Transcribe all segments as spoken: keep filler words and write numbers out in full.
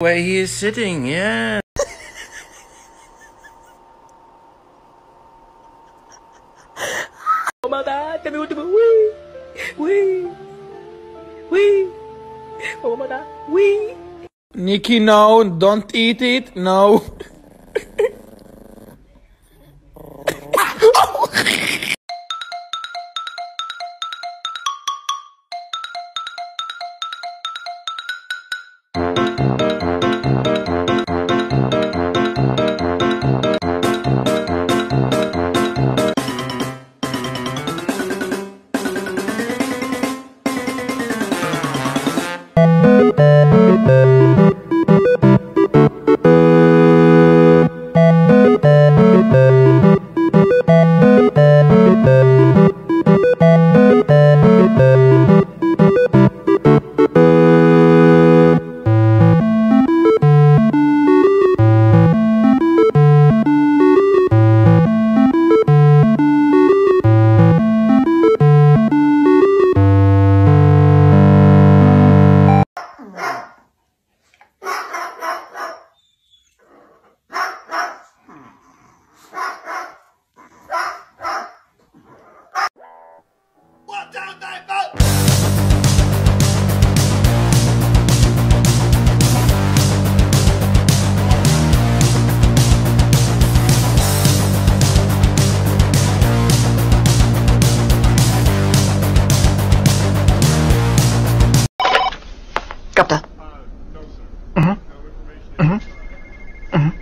Where he is sitting, yeah. Oh my God, tell me what to do. Wee, wee, wee. Oh my God, wee. Nikki, no, don't eat it, no. Got that. Uh, no, mhm. Mhm. Mhm.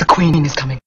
The Queen is coming.